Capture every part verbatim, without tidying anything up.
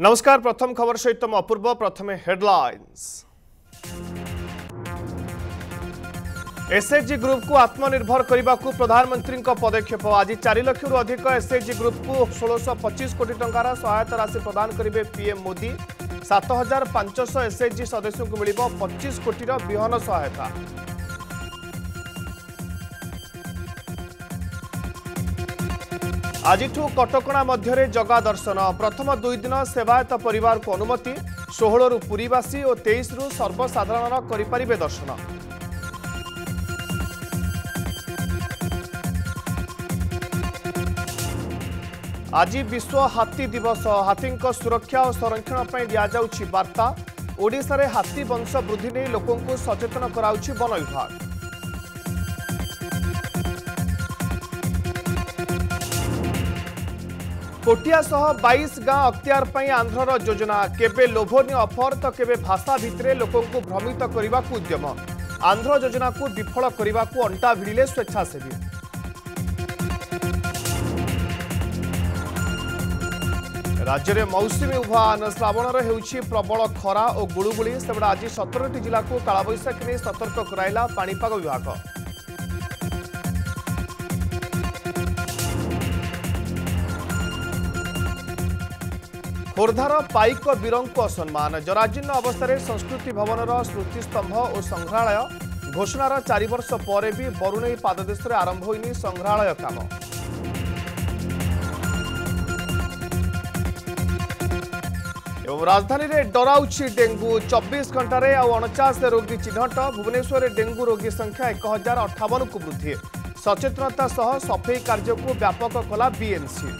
नमस्कार प्रथम खबर सहित म अपूर्व प्रथमे हेडलाइंस। एसएचजी ग्रुप को आत्मनिर्भर करने को प्रधानमंत्री पदक्षेप आज चार लाख रु अधिक एसएचजी ग्रुप को सोलह पचीस कोटी टंकार सहायता राशि प्रदान करेंगे पीएम मोदी। सात हजार पांच सौ एसएचजी सदस्यों को मिल पच्चीस कोटी बिहन सहायता। आजिठू कटकणा मध्य जगा दर्शन प्रथम दुई दिन सेवायत परिवार को अनुमति सोलह रु पुरीवासी और तेईस रु सर्वसाधारण करिपारिबे दर्शन। आज विश्व हाथी दिवस हाथी सुरक्षा और संरक्षण पर दिजाऊँगी बार्ता ओडिशा रे हाथी वंश वृद्धि नहीं लोकों को सचेतन कराउछि वन विभाग। कोटिया सह बाईस गाँ अख्तियार पर आंध्रर योजना केबे लोभनीय अफर तो केबे भाषा भितर लोकों को भ्रमित करने को उद्यम आंध्र योजना को विफल करने को अंटा भिड़िले स्वेच्छासेवी। राज्य में मौसुमी उभान श्रावणर होउछि प्रबल खरा और गुड़ुगुड़ी से आज सत्रह टी जिला को कालबैशाखी ने सतर्क कराइला पाणीपाग विभाग। खोर्धार पाइक वीरों सम्मान जराजीर्ण अवस्था संस्कृति भवनर स्मृतिस्तंभ और संग्रहालय घोषणार चार वर्ष पर भी बरुणई पाददेश आरंभ होनी संग्रहालय काम। एवं राजधानी में डराउछि डेंगू चौबीस घंटे अणचास रोगी चिन्हट भुवनेश्वर डेंगू रोगी संख्या एक हजार अठावन को वृद्धि सचेतनता सह सफेई कार्य को व्यापक कला बीएमसी।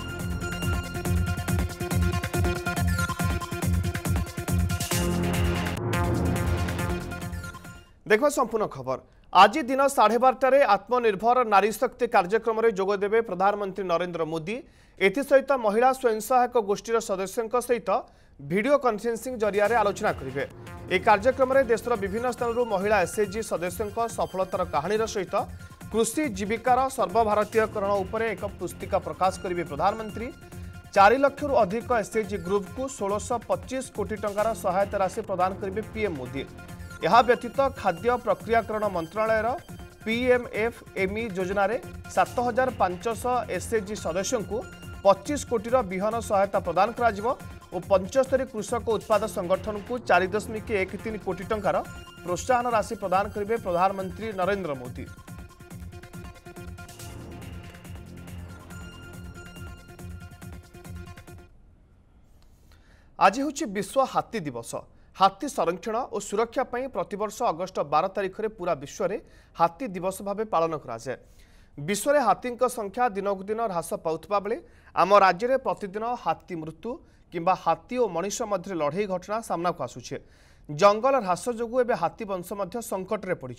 देखा संपूर्ण खबर। आज दिन साढ़े बारटार आत्मनिर्भर नारी शक्ति कार्यक्रम में जोगदेवे प्रधानमंत्री नरेंद्र मोदी एसहित महिला स्वयं सहायक गोष्ठीर सदस्यों सहित वीडियो कॉन्फ्रेंसिंग जरिया आलोचना करेंगे। यह कार्यक्रम में देशर विभिन्न स्थानू महिला एसएचजी सदस्यों सफलतार कहानी सहित कृषि जीविकार सर्वभारतीयकरण उपर एक पुस्तिका प्रकाश करेंगे प्रधानमंत्री। चार लाख रु अधिक एसएचजी ग्रुप को सोलह पचीस कोटी टंकार सहायता राशि प्रदान करेंगे पीएम मोदी। यह व्यतीत खाद्य प्रक्रियाकरण मंत्रालय पीएमएफएमई योजना सात हजार पांच सौ एसएचजी सदस्यों को पच्चीस कोटी बिहन सहायता प्रदान और पंचस्तरी कृषक उत्पाद संगठन को चार दशमिक एक तीन कोटी टंकार प्रोत्साहन राशि प्रदान करेंगे प्रधानमंत्री नरेंद्र मोदी। आज हूँ विश्व हाथी दिवस। हाथी संरक्षण और सुरक्षा पर प्रतिवर्ष अगस्ट बारह तारीख में पूरा विश्व में हाथी दिवस भाव पालन कराए। विश्व में हाथी संख्या दिनक दिन ह्रास पाता बेले आम राज्य में प्रतिदिन हाथी मृत्यु किंबा हाथी और मनुष्य मध्य लड़े घटना सामना को आसुचे। जंगल ह्रास जो एवं हाथी वंश मध्य संकट में पड़ी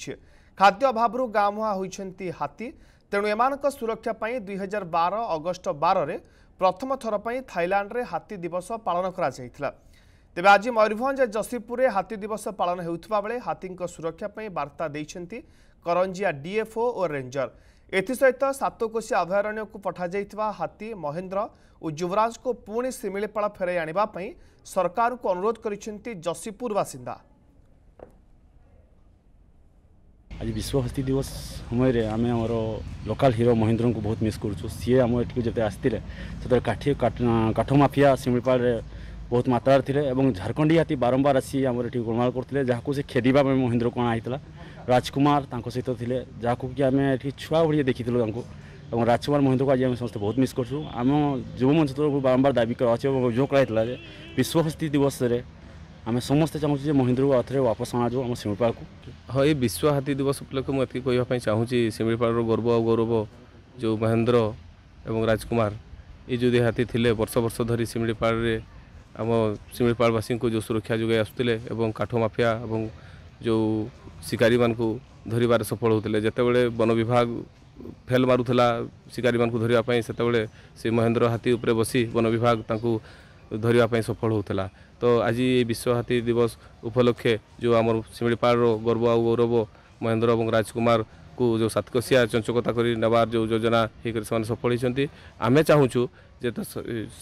खाद्य अभाव गाँ मुहाँ होती हाथी तेणु एम सुरक्षा पर दुई हजार बारह अगस्ट बारह प्रथम थर पर थाईलैंड में हाथी दिवस पालन कर तेज। आज मयूरभंज जसीपुर में हाथी दिवस पालन होता बेले हाथी सुरक्षा पर वार्ता देखते करंजिया डीएफओ और रेंजर एसहित सातकोशिया अभयारण्य को पठा हाथी महेंद्र और युवराज को पुणी सिमिलीपाड़ा फेरई आने सरकार को अनुरोध कर जसीपुर बासिंदा। आज विश्व हाथी दिवस समय आम आमर लोकाल हिरो महेंद्र को बहुत मिस करुँ। सी आम एट जो आसते से काठ माफिया सिमिलीपाड़े बहुत मात्रार थे और झारखंडी हाथी बारंबार आसी आम ये गोलमाल करते जहाँ से खेदा महेंद्र को अणाई राजकुमार सहित थे जहाँ कि आम ये छुआ भाई देखी और राजकुमार महेंद्र को आज आम समस्त बहुत मिस करूँ। आम युव मंच तरफ बारंबार दाबी कराई था विश्व हस्ती दिवस में आम समस्ते चाहूँ महेंद्र को आउ वापस अणाऊ आम सिमिलीपाड़ को। हाँ ये विश्व हाथी दिवस उपलक्ष्य मुझे कहवाई चाहूँगी सिमिलीपाड़ गर्व और गौरव जो महेंद्र और राजकुमार ये जो हाथी थे वर्ष वर्ष धरी सिमिलीपाड़ आम सिमिलीपाड़वासी को जो सुरक्षा जोगाई आसुले काठ माफिया और जो शिकारी मान को धरबार सफल होते जितेबाला वन विभाग फेल मारूला शिकारी मान को धरवाई से महेंद्र हाथी उपर बसी वन विभाग धरवाई सफल होता। तो आज ये विश्व हाथी दिवस उपलक्षे जो आम सिमिलीपाड़ गर्व और गौरव महेंद्र और राजकुमार को जो सातकोशिया चंचकता कर नवार जो योजना होकर सफल होती आम चाहूँ जे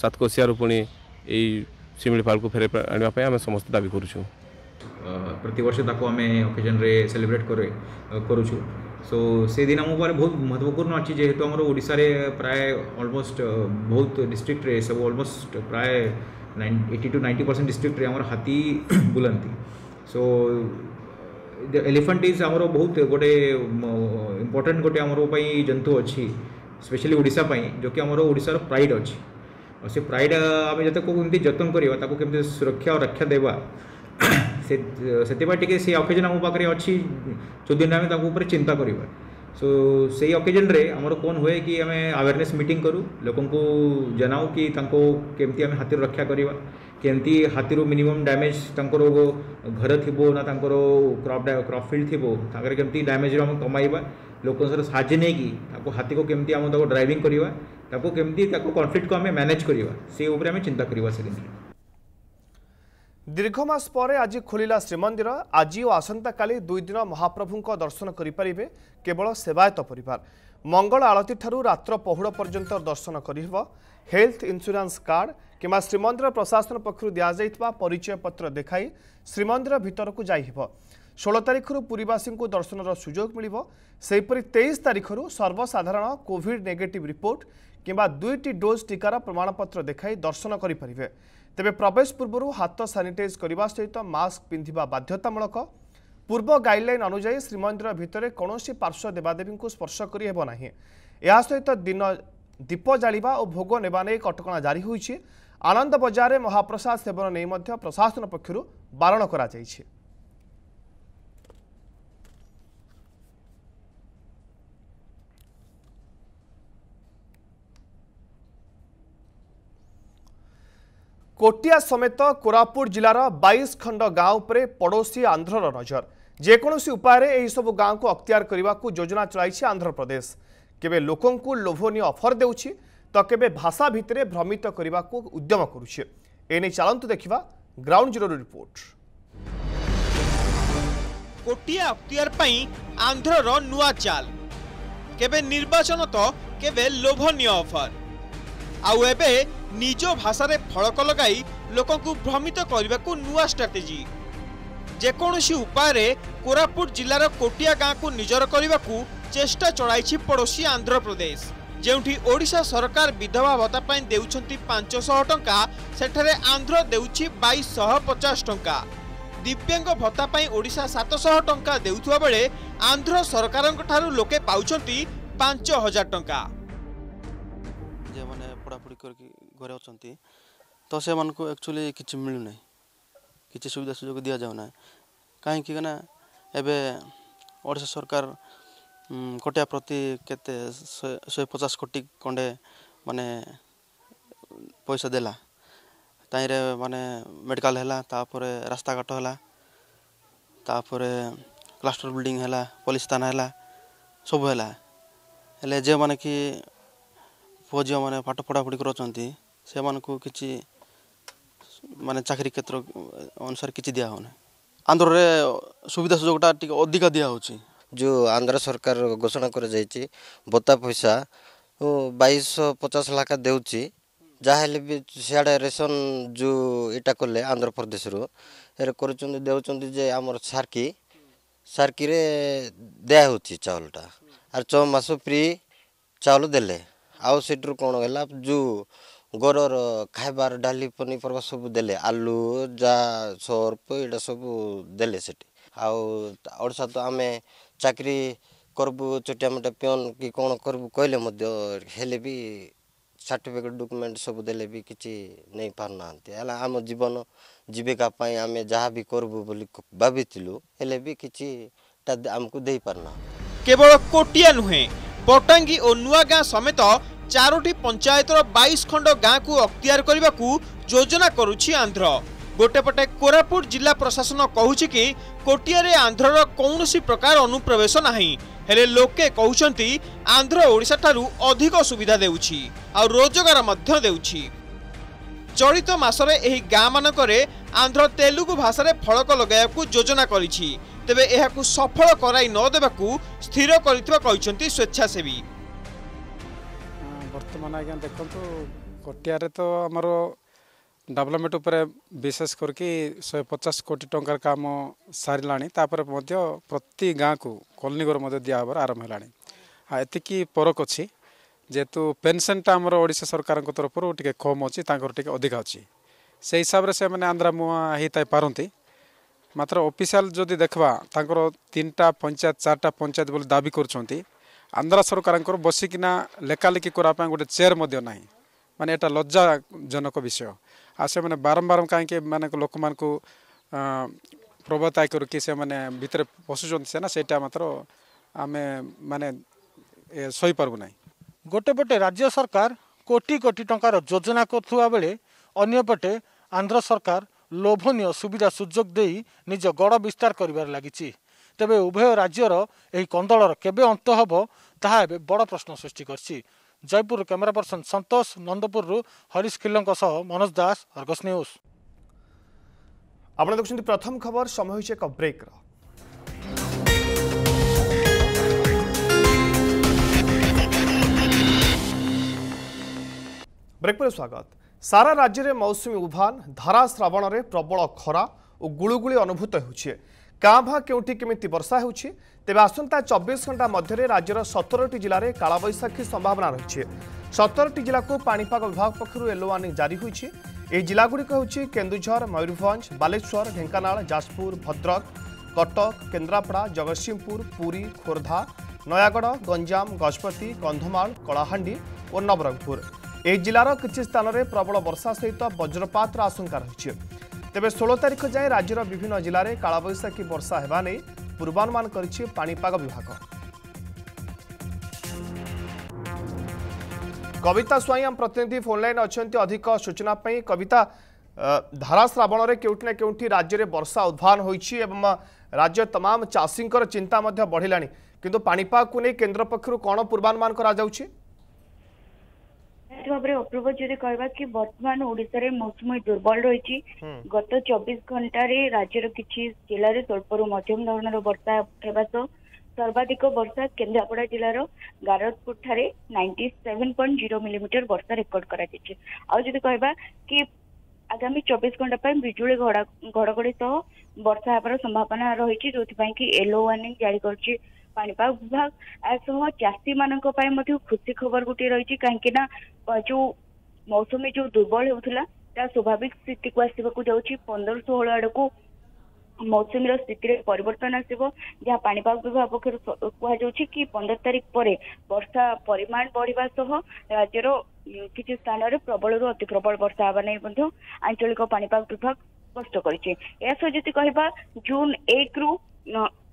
सातकोशिया पुणी यही शिमिलीपाल को फेरे आने समस्त दावी करूँ। प्रतिवर्ष ताको आम ओकेजन रे सेलिब्रेट करूँ। सो से दिन आम बहुत महत्वपूर्ण अच्छी जेहेतु आमर ओडिशा रे प्राय ऑलमोस्ट बहुत डिस्ट्रिक्ट रे सब ऑलमोस्ट प्राय eighty to ninety percent district रे आमर हाथी बुलंती। सो एलिफेंट इज आमर बहुत गोटे इम्पोर्टेंट गोटे आमर पई जंतु अच्छी स्पेशली ओडिशा पई जो कि आमर ओडिशा रो प्राइड अच्छी और से प्राइड आम जत कमी जतन करवा ताको केमते सुरक्षा और रक्षा देवा से से से अकेजन आम पाखे अच्छी जो दिन आम ताको ऊपर चिंता करवा। सो से अकेजन रे आमर कौन हुए कि आम अवेयरनेस मीटिंग करूँ लोक जनाऊँ कि केमती आम हाथी रक्षा करवा केमती हाथी मिनिमम डैमेज तंकर घर थो ना क्रॉप क्रॉप फील्ड थोड़े केमती डैमेज आम कमाइबा लोक साजे नहीं कि हाथी को केमती आम ड्राइविंग करवा ताको केमती कॉन्फ्लिक्ट को आम मैनेज करवा से ऊपर आम चिंता करवा। दीर्घ मास परे आज खोलिला श्रीमंदिर। आज और आसंता काली दुई दिन महाप्रभु दर्शन करिपारिबे केवल सेवायत परिवार। मंगल आलती ठारू रात्र पहुड़ पर्यंत दर्शन करिबो। हेल्थ इंश्योरेंस कार्ड किमा श्रीमंदिर प्रशासन पक्षरु दिया जायतबा परिचय पत्र देखाई श्रीमंदिर भितरकु जाइबो। षोलो तारिखरु पुरीवासींकु दर्शनर सुयोग मिलिबो। सेहिपरि तेईस तारिखरु सर्वसाधारण कोविड नेगेटिव रिपोर्ट किंबा दुईटी डोज टीकार प्रमाणपत्र देखाई दर्शन करिपारिबे। तेबे प्रवेश पूर्व हाथ सानिटाइज करने सहित मास्क पिंधिबा बाध्यतामूलक। पूर्व गाइडलाइन अनुसार श्रीमंदिर भितर कौन पार्श्व देवादेवी को स्पर्श करेब ना। यह सहित दिन दीप जालिबा और भोग नेबा नहीं कटकणा जारी होईछि। आनंद बजार में महाप्रसाद सेवन नहीं मध्य प्रशासन पक्षर बारण करा जाईछि। कोटिया समेत कोरापुट जिलार बाईस खंड गांव उपरे पड़ोशी आंध्रर नजर। जेकोसी उपाय सब गांव को अख्तियार करने को योजना चलाई आंध्र प्रदेश। केबे लोकों को लोभनीय ऑफर देउछि तो केबे भाषा भितर भ्रमित करने को उद्यम करुछि। एने चलतु देखा ग्राउंड जीरो रिपोर्ट। कोटिया अख्तियार पई आंध्रर नुआ चाल केबे निर्वाचन तो केबे लोभनीय ऑफर आउ एबे निजो भाषा रे फलक लगाई लोकों को भ्रमित करने को नुआ स्ट्राटेजी। जेकोसी उपाय कोरापुट जिलार कोटिया गाँव को निजर करने को चेष्टा चलाई पड़ोशी आंध्र प्रदेश। जेउठी ओडिशा सरकार विधवा भत्ता पाई देउछंती पाँच सौ टंका सेठरे आंध्र देउछि बाईस सौ पचास टंका। दिव्यांग भत्ता पाई ओडिशा सात सौ टंका देउथुवा बेले आंध्र सरकारक ठारू लोके पाउछंती पाँच हज़ार टंका। पढ़ापढ़ी करके घर अच्छा तो से मानू एक्चुअली किसी मिलूना किसी सुविधा सुजोग दि जाऊना कहीं ना एबे सरकार कोटिया प्रति केते सौ पचास कोटी खंडे माने पैसा देला ताइरे माने मेडिकल हैला तापरे रास्ता घाट हैला तापरे क्लस्टर बिल्डिंग हैला पुलिस थाना हैला सब हैला हेले जे माने कि पु झी मैंने पाठ पढ़ापढ़ी कर किसी मानने चाकरी क्षेत्र अनुसार किसी दिया होना आंध्र रे सुविधा सुजोगटा अधिका दिया होची। जो आंध्र सरकार घोषणा कर भत्ता पैसा बाईस पचास लाख देउची जहाँ भी सियाड़े रेसन जो इटा कले आंध्र प्रदेश रु दे आमर सार्की सार्की रे दिया चावलटा आर छः मास फ्री चावल देले आउ सेटर कौन है जो गोरर खाइबार डाली पनीपरिया सब देले आलू जा सर्प यहाँ सब देले सेठी आशा तो आम चाकरी करबू चटिया मटा पिओन कि कौन करबू कहले हेले भी सर्टिफिकेट डॉक्यूमेंट सब देले भी किसी नहीं पारना आम जीवन जीविका आम जहाँ भी करबू बोली भाविलु हेले भी किसीटा आमको दे पारना। केवल कोटिया नुहे पटांगी और नुआगाँ समेत चारोटी पंचायतर बाईस खंड गाँ को अख्तियार करने को योजना करुछि आंध्र। गोटेपटे कोरापुट जिला प्रशासन कहूछि कि कोटियारे आंध्रर कौन प्रकार अनुप्रवेश नहीं हेले लोके कहउछंती आंध्र ओडिशा ठारू अधिक सुविधा देउछि आ रोजगार मध्य देउछि। चलित मासरे एही गाँ मानकरे आंध्र तेलुगु भाषा फलक लगाया को योजना करिछि तेबे एहाकु सफल कराई न देबाकु स्थिर करथिबा कहइछंती स्वेच्छासेवी। बर्तमान आज्ञा देखंतु कोटिया रे तो हमरो डेवलपमेंट उपर विशेष करके शहे पचास कोटी टंकार काम सारे प्रति गाँ को कॉलोनी घर मध्य दिहावर आरंभ है। हाँ ये फरक अच्छी जेहेतु पेनसनटा आमर ओडिशा सरकार तरफ टे कम अच्छी अधिक अच्छी से हिसाब से मैंने आंध्रा मुआ होता पारती मात्र ऑफिशियल जदि देखा तांकर तीन टा पंचायत चार टा पंचायत बोली दाबी कर आंध्रा सरकार बसिकिना लेखालेखी करने गोटे चेयर ना माने एटा लज्जाजनक विषय आ से मैंने बारंबार कहीं मैंने लोक मान को प्रबता करके से मैंने भितर पशुना से मात्र आम माने सही पारबु ना। गोटेपटे राज्य सरकार कोटी कोटी टंकार योजना करथुवा बेले अन्यपटे आंध्र सरकार लोभनीय सुविधा सुजोग दे निज गड़ विस्तार करिबार लागिछि। तेबे उभय राज्यर एही कंदलर केबे अंत हबो ताहा एबे बड़ प्रश्न सृष्टि करछि। जयपुर कैमरा पर्सन संतोष नंदपुर रु हरीश खिल्लंक सह मनोज दास अर्गस न्यूज। आपन देखछन प्रथम खबर समय होइछ एक ब्रेक रा। ब्रेक पर स्वागत। सारा राज्य रे मौसमी उभान धारा श्रावण रे प्रबल खरा और गुळुगुळी अनुभूत होउछे। काँ भा केउठी केमिति वर्षा होउछे। तेबे आसंता चौबीस घंटा मध्य राज्यर सत्रह टी जिले में कालबैशाखी संभावना रही है। सत्रह टी जिला को पाणीपाग विभाग पक्षर येलो वार्निंग जारी होइछि। ए जिलागुड़िक होउछि केन्दुझर मयूरभंज बालेश्वर ढेंकानाळ जाजपुर भद्रक कटक केन्द्रापड़ा जगतसिंहपुर पुरी खोर्धा नयागढ़ गंजाम गजपति कंधमाल कलाहांडी और नवरंगपुर। ए जिलार किसी स्थान में प्रबल वर्षा सहित वज्रपात आशंका रही है। तेबे सोलह तारीख जाए राज्यर विभिन्न जिले में कालबैशाखी वर्षा होगा नहीं पूर्वानुमान करिछि पाणीपाग विभाग। कविता स्वाई आम प्रतिनिधि फोनलाइन अच्छे अधिक सूचना पाई। कविता धारा श्रावण में केउठिना केउठी राज्य में वर्षा उद्भान होइछि एवं राज्य तमाम चाषींकर चिंता मध्य बढ़िलानि किंतु पाणीपाग को नहीं केन्द्र पक्षरु कोन पूर्वानुमान करा जाउछि? भाव में अपूर्व जो कहवा कि बर्तमान ओडिशा मौसुमी दुर्बल रही। गत चौबीस घंटा राज्यर किसी जिले में स्वल्परू मध्यम धरण वर्षा होगा। सर्वाधिक वर्षा केन्द्रापड़ा जिलार गारदपुर ठारे सत्तानवे दशमलव शून्य मिलीमीटर वर्षा रेकर्ड करा जाय। आ जदि कहबा कि आगामी चौबीस घंटा पर बिजुली घड़घड़ी सह वर्षा होबार संभावना रही जो कि येलो वार्निंग जारी कर पाणीपाग विभाग। एसह चाषी मान खुशी खबर गोटे रही कहीं जो मौसमी जो दुर्बल होता स्वाभाविक स्थिति को आसवाक जाऊँगी। पंदर षोह आड़ को मौसुमी स्थिति में परिवर्तन आसव जहाँ पाणीपाग विभाग पक्ष कहुच्च कि पंदर तारीख पर वर्षा परिमाण बढ़िया सह राज्यर किसी स्थान में प्रबल रू अति प्रबल वर्षा होगा नहीं आंचलिक पाणीपाग विभाग स्पष्ट करती कह जून एक रु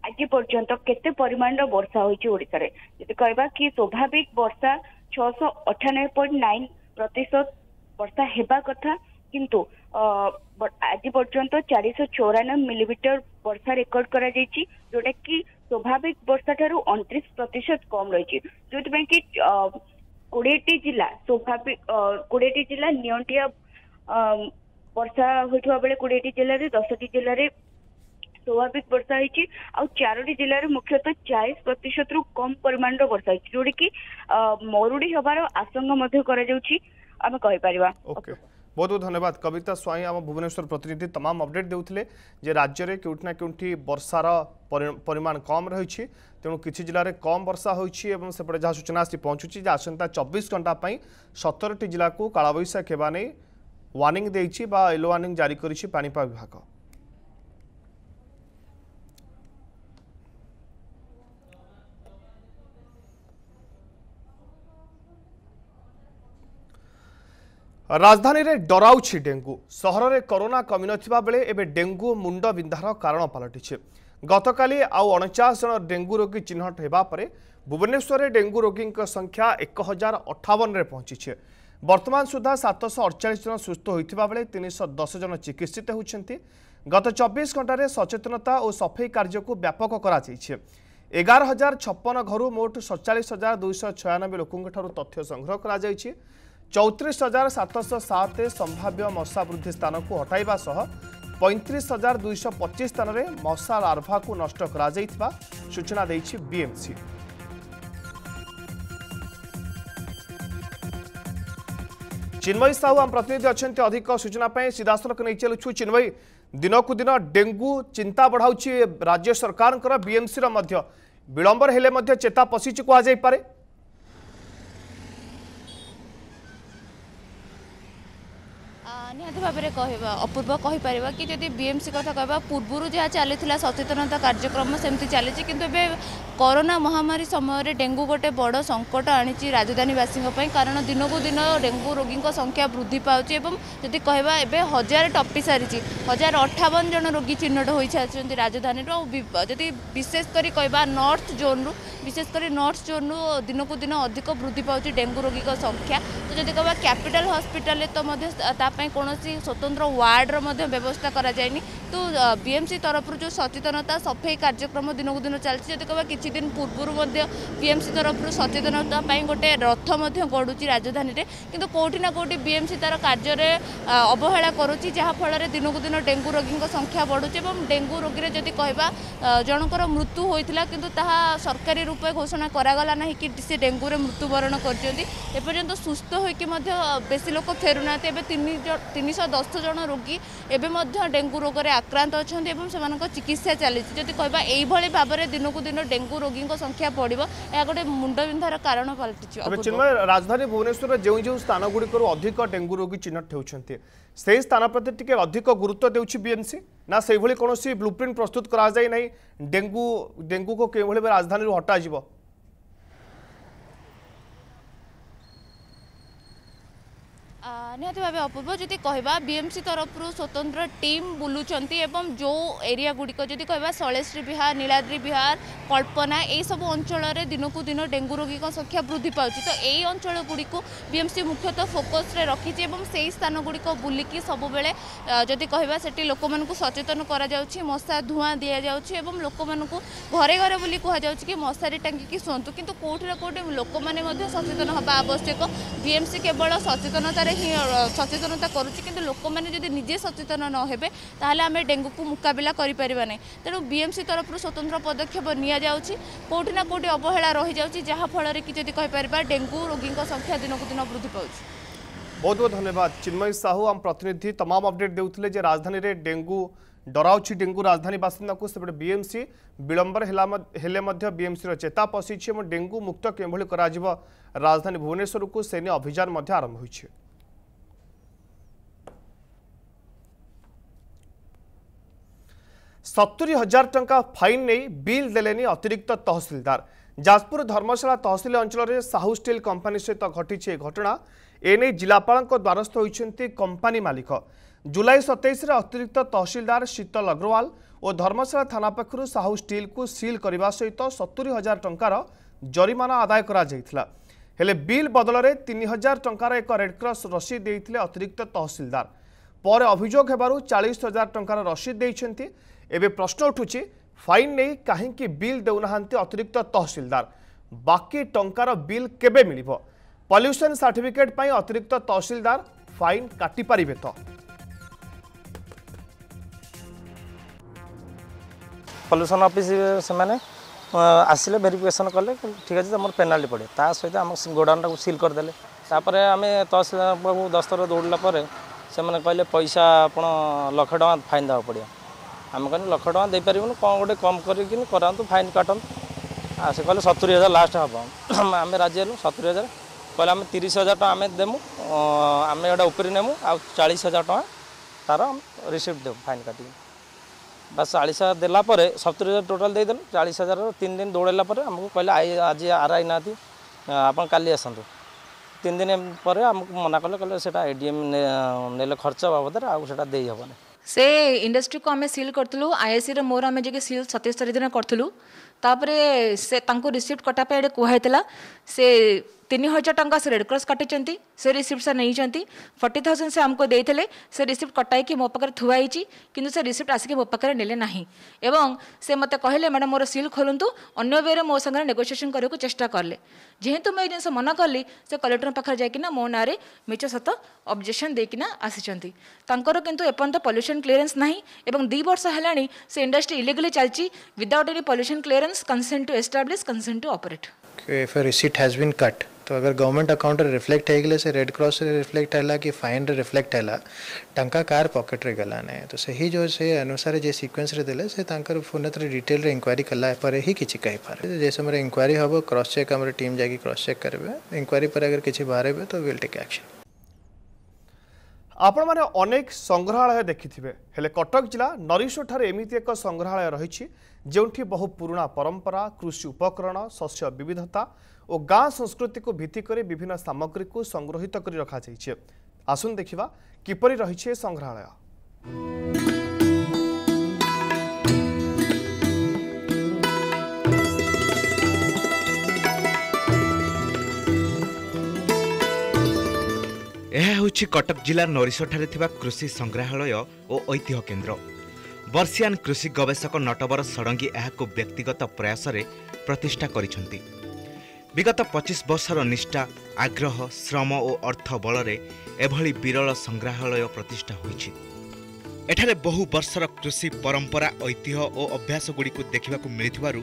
आज पर्यंत केते परिमाण वर्षा होइछि ओडिसा रे जति कहबा कि स्वाभाविक वर्षा छह सौ अठानवे दशमलव नौ प्रतिशत वर्षा हेबा कथा किंतु आज पर्यंत चार सौ चौरानवे मिलीमीटर वर्षा रेकर्ड करा जाइछि जोटा कि स्वाभाविक वर्षा ठारू उनतीस प्रतिशत कम रहिछि जोथबे कि कोड़ेटी जिला स्वाभाविक कोड़ेटी जिला नियंटिया वर्षा होइथवा बेले कोड़ेटी जिले रे दस टी जिले रे स्वाभाविक वर्षा होती आ चारोटी जिले में मुख्यतः चालीस प्रतिशत रु कम परिमाण वर्षा होती जोड़ी की मरुड़ी हबार आशंका कहीपर। ओके बहुत बहुत धन्यवाद कविता स्वाई आम भुवनेश्वर प्रतिनिधि तमाम अपडेट देउथिले जे राज्य में केउठना केउठी वर्षार परिमाण कम रही तेणु किसी जिले में कम वर्षा होती और सेपटे जहाँ सूचना आसी पहुँचुची आसंता चौबीस घंटा पर सत्रह जिला को कालबैशाखी होगा नहीं वार्निंग देइछि बा येलो वार्निंग जारी करिछि पाणीपाग विभाग। राजधानी रे डराउछि डेंगू सहर रे कोरोना कमी नथिबा बेले एबे डेंगू मुंड बिंधार कारण पलटिछे। गतकाली आउ उनचास जन डेंगू रोगी चिन्हट हेबा परे भुवनेश्वर रे डेंगू रोगी संख्या एक हजार अठावन रे पहुंचीछे। वर्तमान सुधा सात सौ अड़चाश जन सुस्थ होइथिबा बेले तीन सौ दस जन चिकित्सित होउछन्ति। गत चौबीस घंटा सचेतनता और सफेई कार्य को व्यापक कराइछे। एगार हजार छप्पन घर मोट सैंतालीस हजार दुईश छयानबे लोकों तथ्य संग्रह कर चौंतीस हजार सात सौ सात संभाव्य मशा वृद्धि स्थान को हटाइबा सह पैंतीस हजार दुईश पचीस स्थान में मशा लार्भा को नष्ट करा जायथिबा सूचना देछि बीएमसी। चिन्मयी साहू आम प्रतिनिधि अच्छा अधिक सूचना सीधासलख नहीं चलु। चिन्मयी, दिन कु दिन डेंगू चिंता बढ़ाऊँ राज्य सरकार बीएमसी विलंबर हेले चेता पशिच कहुई पारे। निहत भाव में कह अपूर्व कहीपर कि जब बीएमसी कथा कह पूर्व जहाँ चली सचेतनता कार्यक्रम सेमती चली किंतु ए कोरोना महामारी समय डेंगू गोटे बड़ संकट आनी राजधानीवासी कारण दिन को दिन डेंगू रोगी संख्या वृद्धि पाँच जदि कहवा ए हजार टपी सारी हजार अठावन जन रोगी चिन्हट हो सारी राजधानी जदि विशेषकर कह नॉर्थ जोन रु विशेषकर नॉर्थ जोन रु दिन को दिन अधिक वृद्धि पाँच डेंगू रोगी संख्या। तो जदि कह कैपिटल हॉस्पिटल तो कौन स्वतंत्र वार्डर व्यवस्था कराइनी। तो बीएमसी तरफ जो सचेतनता सफाई कार्यक्रम दिन को दिन चलती जब कह कि पूर्व बीएमसी तरफ सचेतनता गोटे रथ गढ़ुची राजधानी में किंतु कोटी ना कोटी बीएमसी तार कार्य अवहेला करुच्ची जहाँफल दिन को दिन डेंगू रोगी संख्या बढ़ुची और डेंगू रोगी जब कह जनकर मृत्यु होता कि सरकारी रूप घोषणा करागला ना कि सी डेंगू में मृत्युबरण करपर्यंत सुस्थ होकर बेसी लोक फेरुना तीन सौ दस जन रोगी एवं डेंगू रोग में आक्रांत अच्छा से चिकित्सा चली कह ये भाव में दिन को दिन डेंगू रोगी संख्या बढ़ यह गोटे मुंडविंधार कारण पलटि। राजधानी भुवनेश्वर जो जो स्थान गुड़िक अधिक डेंगू रोगी चिन्हट होती से स्थान प्रति अधिक गुरुत्व देउछि बीएमसी ना से कौन ब्लूप्रिंट प्रस्तुत कराई ना डेंगू डेंगू को के राजधानी हटा जाव। निहत भाव अपूर्व जदि कहवा बीएमसी तरफ स्वतंत्र टीम बुलूंट एवं जो एरिया गुड़िक जदि कह सलेश्री विहार नीलाद्री विहार कल्पना यू अंचल दिन को दिन डेंगू रोगी संख्या वृद्धि पाँच तो यही अंचल गुड़िक बीएमसी मुख्यतः फोकस रखी से स्थान गुड़िक बुलिकी सबुबले जदि कहवा से लोक मूँ सचेतन करशा धूआं दि जाऊँ और लोक मूँ घरे घरे बुली कहुच कि मशारी टांगिकी शुंतु कितु कौटि ना कौटि लोक मैंने सचेतन होगा आवश्यक। बीएमसी केवल सचेतनतार सचेतनता करुच्ची किंतु लोक मैंने जदि निजे सचेतन न हेबे ताहले आमे डेंगू को मुकाबला करि परिबा नै। तेणु बीएमसी तरफ स्वतंत्र पदक्षेप निया जाउची कोठी ना कोठी अवहेला रही जाउची जहाँ फल कि जदि कहि परिबा डेंगू रोगी संख्या दिन को दिन वृद्धि पाउची। बहुत बहुत धन्यवाद चिन्मयी साहू आम प्रतिनिधि तमाम अपडेट देउथले जे राजधानी रे डेंगू डराउची डेंगू राजधानी बासिंदा को सेबडे बीएमसी विलंबर हेला हेले मध्य बीएमसी रो चेता पसीछि एवं डेंगू मुक्त केभली करा जिवो राजधानी भुवनेश्वर को सेने अभियान मध्य आरंभ होइछि। सत्तरी हजार टंका फाइन नहीं बिल देलेनी अतिरिक्त तहसिलदार। जाजपुर धर्मशाला तहसिल अंचल में साहू स्टील कंपानी सहित घटी घटना एने जिलापाल द्वारस्थ होती कंपानी मालिक। जुलाई सतैश अतिरिक्त तहसिलदार शीतल अग्रवाल और धर्मशाला थाना पक्षर साहू स्टील को सील करने सहित सत्तरी हजार टंकार जरिमाना आदाय करा हेले बिल बदल में तीन हजार टंकार एक रेडक्रस रसीद देते अतिरिक्त तहसिलदार पर अभियोग होबारु चालीस हजार टंकार रसीद देइछन्ति। एबे प्रश्न उठुछि फाइन नहीं काहेकि बिल देउनाहांती अतिरिक्त तहसिलदार बाकी टंकार बिल केबे मिलिबो। पॉल्यूशन सर्टिफिकेट पई अतिरिक्त तहसिलदार फाइन काटी पारिबे तो पॉल्यूशन ऑफिस से माने आसिले वेरिफिकेशन करले ठीक अछि हमर पेनाल्टी पड़े ता सहित हम गोडाउन को सील कर देले तापरे हमें तहसिलदार बाबू दस्तर दौड़ला परे से मैंने कहले पैसा आप लक्ष टाँग फाइन देवा पड़ो आम कह लक्ष टाँग दे पार कौन गोटे कम कर फाइन काटन से कहले सतुरी हजार लास्ट हम आम राजी हलु सतुरी हजार कहले आम तीस हजार टाँग आम देमु आम यहाँ उपरी नेमु आ चालीस हजार टाँग तार रिसीप्ट देव फाइन काटिक बस चालीस हजार देलापर सतुरी हजार टोटाल देदेल चालीस हजार तीन दिन दौड़ाला आमको कहले आई आज आर आई ना आप काली आसतु तीन दिन पर आमको मना कले कले सेटा एडीएम नेले खर्च बाबद आ सेटा देई हबने से इंडस्ट्री को आम सिल करतलु आईएससी रे मोर आम जे सिल सतैश तारीख दिन करतलु तापरे से तांको रिसीप्ट कटापे एडे कुहाइतला से तीन हजार टाँग से रेड क्रॉस काटिंट से रिसीप्ट से नहीं फोर्टी थाउजेंड से आमको देते से रिसीप्ट कटाई मो पाखे थुआई कि से रिसीप्ट आसिक मो पाखे ने ना एवं से मत कहले मैडम मोर सिल खोलतु अन्न वे में मो सागर नेगोसीएसन करने चेषा कले जेहेतु मुझे जिन मना कली से कलेक्टर पाखे जाकि मो ना मीच सत ऑब्जेक्शन देकिना आसी किंतु एपर्त पॉल्यूशन क्लीयरेंस नहीं दी वर्ष है से इंडस्ट्री इलीगली चलती without any pollution clearance consent to establish consent to operate if receipt has been cut तो अगर गवर्नमेंट अकाउंट रिफ्लेक्ट है से रेड क्रॉस रे रिफ्लेक्ट है कि फाइन रे रिफ्लेक्ट है टंका कार पॉकेट रे गलाने तो सही जो से अनुसार जे सीक्वेंस रे देले से तांकर फोन रे डिटेल रे इंक्वायरी कला पर ही किछि कहि पारे जे समय इंक्वायरी हबो क्रॉस चेक हमर टीम जाकी क्रॉस चेक करबे इंक्वायरी पर अगर किछि बारेबे तो विल टेक एक्शन। आपण माने अनेक संग्रहालय देखिथिबे हेले कटक जिला नरीसो ठारे एमिति एक संग्रहालय रहिछि जेउठी बहु पुराना परंपरा कृषि उपकरण शस्य विविधता और गाँ संस्कृति को भित्ति करी विभिन्न सामग्री को संग्रहित करी रखा जाइछि। आसुन देखिबा किपरि रहिछि संग्रहालय। यह हूँ कटक जिला नरीसोठारे थिबा कृषि संग्रहालय और ऐतिह्य केन्द्र। बर्षियान कृषि गवेषक नटवर षडंगी यहां व्यक्तिगत प्रयास रे प्रतिष्ठा करिसेंती। विगत पच्चीस वर्षर निष्ठा आग्रह श्रम और अर्थ बल रे एभली विरल संग्रहालय प्रतिष्ठा होईछि। एठारे बहु वर्षर कृषि परंपरा ऐतिह्य और अभ्यास गुड़िकु देखिबाकु मिलिथिबारु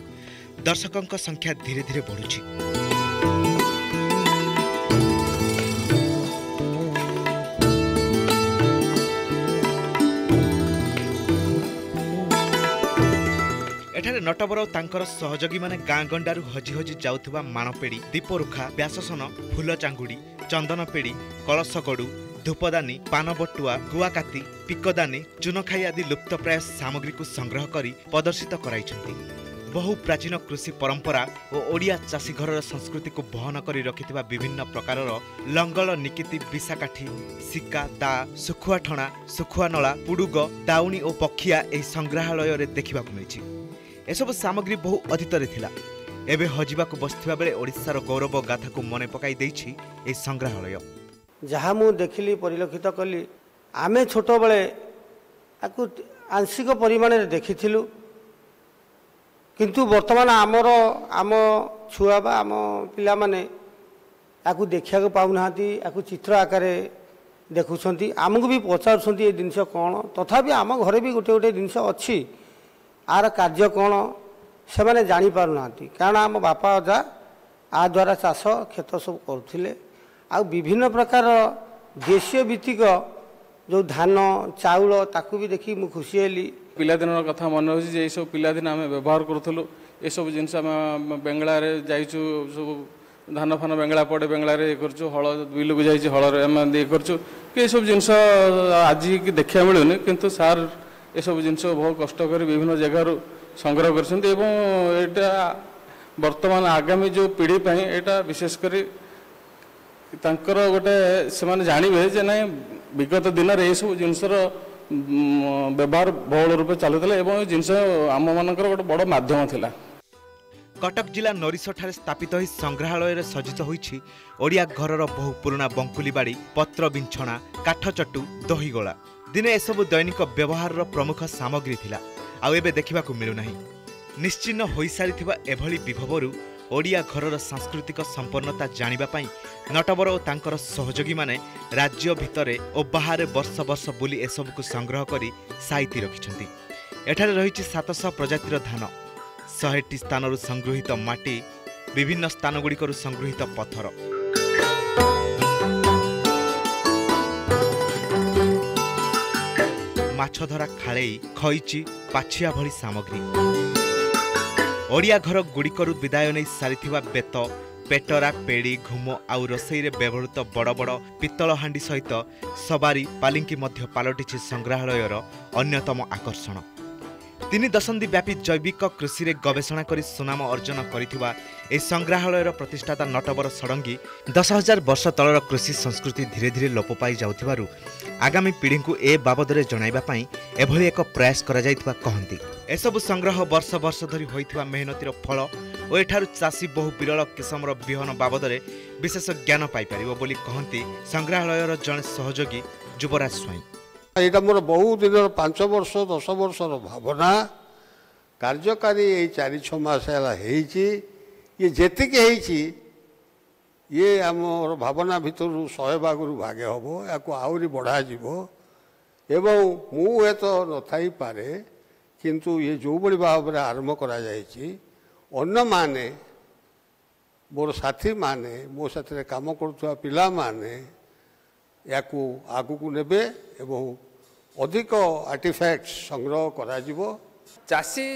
दर्शकों संख्या धीरे धीरे बढ़ुछि। एठारे नटवर तांकर सहयोगी माने गाँ गंडारू हजि हजि जाउथिबा माणपेड़ी दीपरुखा व्याससन फूल चांगुड़ी चंदन पेड़ी कलशगड़ू धूपदानी पानबटुआ गुआकाती पिकदानी चुनखाई आदि लुप्तप्राय सामग्री को संग्रह करी प्रदर्शित कराइछन्ति। बहु प्राचीन कृषि परंपरा और ओडिया चाषी घरर संस्कृति को बहन करी रखिथिबा विभिन्न प्रकारर लंगल निकिति विसाकाठी सिका दा सुखुआ ठणा सुखुआ नला पुडुग दाउनी और पखिया ए संग्रहालय रे देखिबाकु मिलिछि। ए सब सामग्री बहु अतीतरे थिला एबे हजिबाकु बसथिबा बेले ओडिसार गौरव गाथा को मने पकाई देछि ए संग्रहालय। जहाँ मु देखिली परिलक्षित कली आमे छोट बेले आकु आंशिक परिमाण रे देखिथिलु किंतु वर्तमान आमर आम छुआ बा आम पिला माने आकु देखिया को पाउ नाहांती आकु चित्र आकार रे देखुछंती आमकु भी पचाउछंती ए जिनिस कोन तथापि आम घरे भी गोटे गोटे जिनिस अछि आर कार्य कौन से मैंने जानी पारु नांती कारण आम बापा अजा आ द्वारा चाष क्षेत्र सब करुले आ विभिन्न प्रकार देशीय भित्तिक जो धान चाउल ताकू भी देखी मु खुशी हेली। पिलादिन कथा मन रही ये सब पिलादिन आम व्यवहार करूँ ये सब जिनस बेंगला रे जाइछु सब धान फान बेंगला पड़े बेंगला रे करूँ हल बिल को जाइए हल ये करूँ कि सब जिनस आज देखा मिलूनि किंतु सार ये सब जिनस बहुत कष्ट करी विभिन्न जगार संग्रह करा वर्तमान आगामी जो पीढ़ी यहाँ विशेषकर गोटे से जानवे जे ना विगत दिन में ये सब जिनसर व्यवहार बहुल रूप चलूला जिनस आम मान गोटे बड़ माध्यम थिला। कटक जिला नरीसोठारे स्थापित ही संग्रहालय सज्जित होईछि ओडिया घरर बहु पुराना बंकुली बाड़ी पत्र बिंछणा काठ चटु दहीगोला दिने एसबु दैनिक व्यवहार प्रमुख सामग्री थिला आउ एबे देखिबाकु मिलुना। निश्चिन्न हो सारिथिबा एभली विभवरु ओडिया घरर सांस्कृतिक संपन्नता जानिबा पाई नटवर और तांकर सहयोगी माने राज्य भितरे और बाहर वर्ष वर्ष बुली एसबु को संग्रह करी साइती रखिछन्ति। एठारे रहिछि सात सौ प्रजातिर धान एक सौ साठ स्थानरु संग्रहित माटी विभिन्न स्थानगुड़िकरु संग्रहित पत्थर माछधरा खाड़ई खईची पाछिया भली सामग्री ओडिया घर गुड़िकरु विदाय नहीं सारिथिबा बेत पेटरा पेड़ी घुम आउ रोसई रे व्यवहृत बड़ बड़ पित्तल हांडी सहित सबारी पालिंकी मध्य पालटिछि संग्रहालयर अन्यतम आकर्षण। तीन दशंधि व्यापी जैविक कृषि रे गवेषणा करी सुनाम अर्जन करिथिबा ए संग्रहालयर प्रतिष्ठाता नटवर षडंगी दस हजार वर्ष तलर कृषि संस्कृति धीरे धीरे लोप पाई जाउथिबारु आगामी पीढ़ी को ए बाबद रे जणाइबा पाई एभली एक प्रयास करा जायथिबा कहंती। ए सब संग्रह वर्ष वर्ष धरि होइथिबा मेहनतीर फल ओ एठारु चासी बहु विरल किसमर बिहन बाबद रे विशेष ज्ञान पाई परिबो बोली कहंती संग्रहालयर जन सहयोगी युवराज स्वाई। एटा मोर बहु दिन पांच वर्ष दस वर्ष भावना कार्यकारी ये चार छस ये जेतिक ये आम भावना भीतर शहे भागुर भागे हम या आहरी बढ़ा जीव एवं मुझे तो नथाई पारे किंतु ये जो भाव में आरंभ कर मोर साथी माने मो साथ काम करुवा पिला माने या आगु को नेबे एवं अधिक आर्टिफैक्ट्स संग्रह करा जीवो। चाषी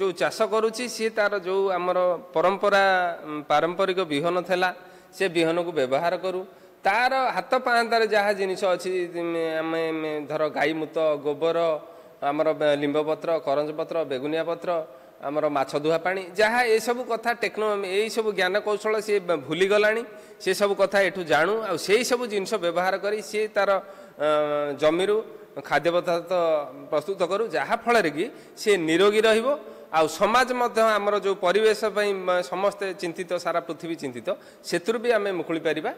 जो चाष करुची सी तार जो आमर परंपरा पारंपरिक विहन थेला से विहन को व्यवहार करूँ तार हाथ पाँतार जहाँ जिनस अच्छी धर गाई मूत गोबर आमर लिंबपत्र करंजपत्र बेगुनिया पत्र आमर माछ धुआ पानी जहाँ ये सब कथा टेक्नो यही सब ज्ञान कौशल सी भूलीगला से सब कथा एठू जाणु आ से सब जिनस व्यवहार करी सी तार जमी खाद्य पदार्थ प्रस्तुत करूँ जहाँफल कि सी निरोगी रहिबो आउ समाज मध्य आमर जो परिवेश समस्ते चिंतित सारा पृथ्वी चिंतित सेतुर भी आम मुकुली पारिबा।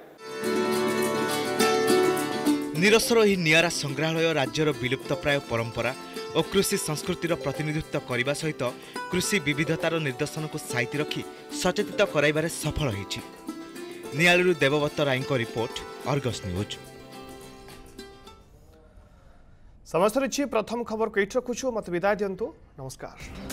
निरसर ही नियारा संग्रहालय राज्यर विलुप्त प्राय परंपरा और कृषि संस्कृतिर प्रतिनिधित्व करने सहित कृषि विविधतार निर्देशन को साइति रखी सचेतित कराइबारे सफल होइछि। नियालुरु देवव्रत रायंको रिपोर्ट अर्गस न्यूज। समस्त रही प्रथम खबर को ये रखुचु मत विदाय दिंतु नमस्कार।